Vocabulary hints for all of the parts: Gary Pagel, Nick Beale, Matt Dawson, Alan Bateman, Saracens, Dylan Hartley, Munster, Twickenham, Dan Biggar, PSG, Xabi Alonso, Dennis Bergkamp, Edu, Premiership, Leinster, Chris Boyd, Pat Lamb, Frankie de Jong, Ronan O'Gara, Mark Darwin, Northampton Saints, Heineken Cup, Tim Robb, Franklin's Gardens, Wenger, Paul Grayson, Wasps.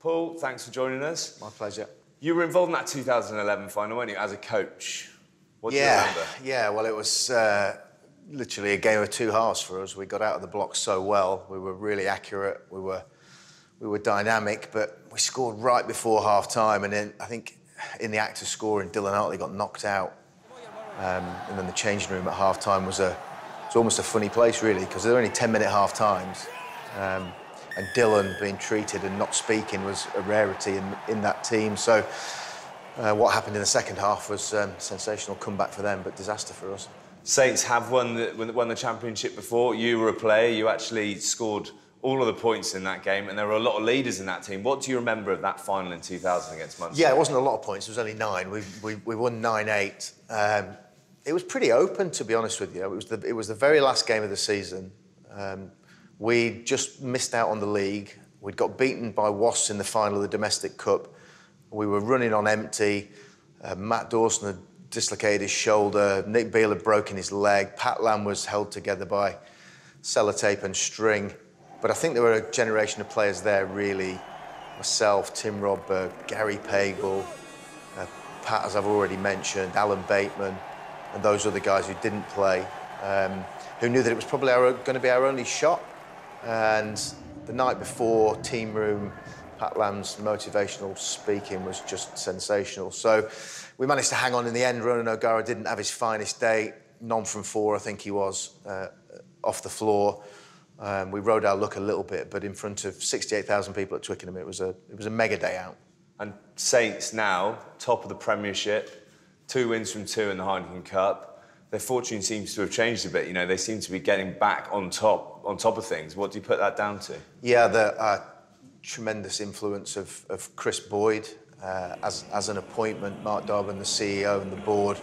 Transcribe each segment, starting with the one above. Paul, thanks for joining us. My pleasure. You were involved in that 2011 final, weren't you, as a coach? What do you remember? Yeah, well, it was literally a game of two halves for us. We got out of the block so well. We were really accurate. We were dynamic, but we scored right before half-time, and then I think in the act of scoring, Dylan Hartley got knocked out. And then the changing room at half-time was almost a funny place, really, because there were only 10-minute half-times. And Dylan being treated and not speaking was a rarity in that team. So what happened in the second half was a sensational comeback for them, but disaster for us. Saints have won the championship before. You were a player. You actually scored all of the points in that game, and there were a lot of leaders in that team. What do you remember of that final in 2000 against Munster? Yeah, it wasn't a lot of points. It was only 9. We won 9-8. It was pretty open, to be honest with you. It was the very last game of the season. We just missed out on the league. We'd got beaten by Wasps in the final of the domestic cup. We were running on empty. Matt Dawson had dislocated his shoulder. Nick Beale had broken his leg. Pat Lamb was held together by sellotape and string. But I think there were a generation of players there, really. Myself, Tim Robb, Gary Pagel, Pat, as I've already mentioned, Alan Bateman, and those other guys who didn't play, who knew that it was probably going to be our only shot. And the night before, team room, Pat Lamb's motivational speaking was just sensational. So we managed to hang on in the end. Ronan O'Gara didn't have his finest day, 0 from 4, I think he was, off the floor. We rode our luck a little bit, but in front of 68,000 people at Twickenham, it was a mega day out. And Saints now, top of the Premiership, 2 wins from 2 in the Heineken Cup. Their fortune seems to have changed a bit. You know, they seem to be getting back on top of things. What do you put that down to? Yeah, the tremendous influence of Chris Boyd as an appointment, Mark Darwin, the CEO, and the board.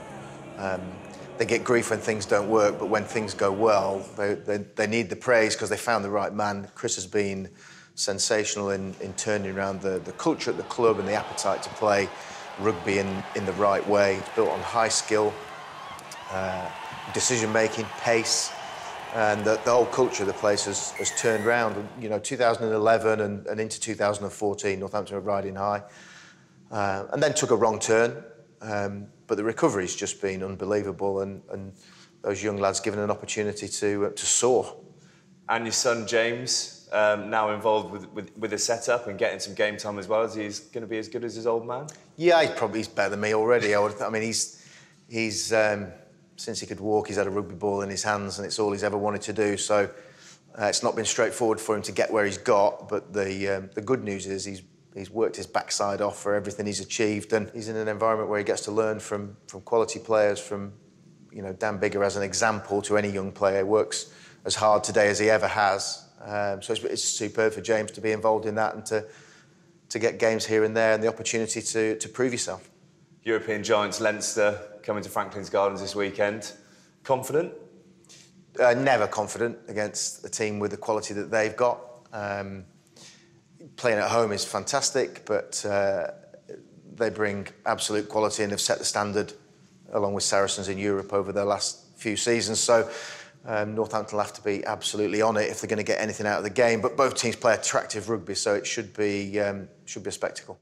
They get grief when things don't work, but when things go well, they need the praise because they found the right man. Chris has been sensational in turning around the culture at the club and the appetite to play rugby in the right way. It's built on high skill, decision-making, pace, and the whole culture of the place has turned around. You know, 2011 and into 2014, Northampton were riding high, and then took a wrong turn. But the recovery's just been unbelievable, and those young lads given an opportunity to soar. And your son, James, now involved with the setup and getting some game time as well. Is he going to be as good as his old man? Yeah, he's better than me already. I mean, since he could walk, he's had a rugby ball in his hands, and it's all he's ever wanted to do. So it's not been straightforward for him to get where he's got. But the good news is he's worked his backside off for everything he's achieved, and he's in an environment where he gets to learn from quality players, from, you know, Dan Biggar as an example to any young player. He works as hard today as he ever has. So it's superb for James to be involved in that and to get games here and there and the opportunity to prove yourself. European giants Leinster coming to Franklin's Gardens this weekend. Confident? Never confident against a team with the quality that they've got. Playing at home is fantastic, but they bring absolute quality and have set the standard along with Saracens in Europe over their last few seasons. So Northampton will have to be absolutely on it if they're going to get anything out of the game. But both teams play attractive rugby, so it should be a spectacle.